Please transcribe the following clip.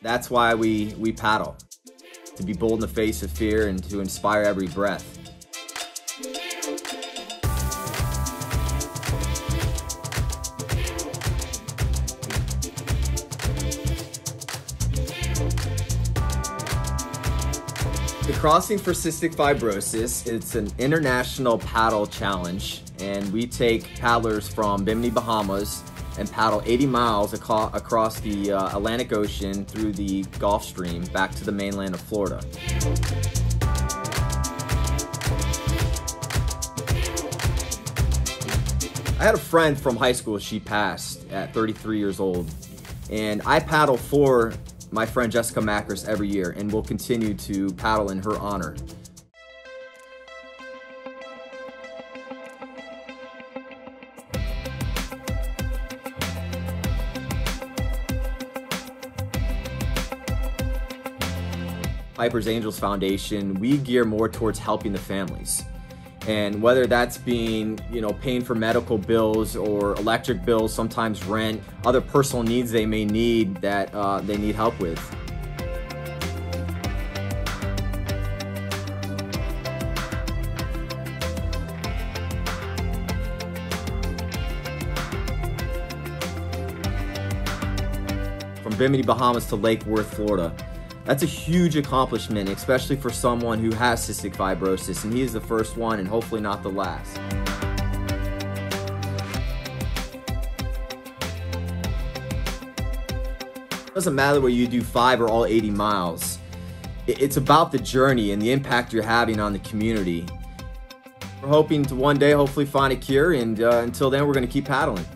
That's why we paddle, to be bold in the face of fear and to inspire every breath. The Crossing for Cystic Fibrosis, it's an international paddle challenge, and we take paddlers from Bimini, Bahamas, and paddle 80 miles across the Atlantic Ocean through the Gulf Stream back to the mainland of Florida. I had a friend from high school, she passed at 33 years old, and I paddle for my friend Jessica Macris every year, and will continue to paddle in her honor. Piper's Angels Foundation, we gear more towards helping the families. And whether that's being, you know, paying for medical bills or electric bills, sometimes rent, other personal needs they may need that they need help with. From Bimini, Bahamas to Lake Worth, Florida. That's a huge accomplishment, especially for someone who has cystic fibrosis, and he is the first one and hopefully not the last. It doesn't matter whether you do 5 or all 80 miles. It's about the journey and the impact you're having on the community. We're hoping to one day hopefully find a cure, and until then we're going to keep paddling.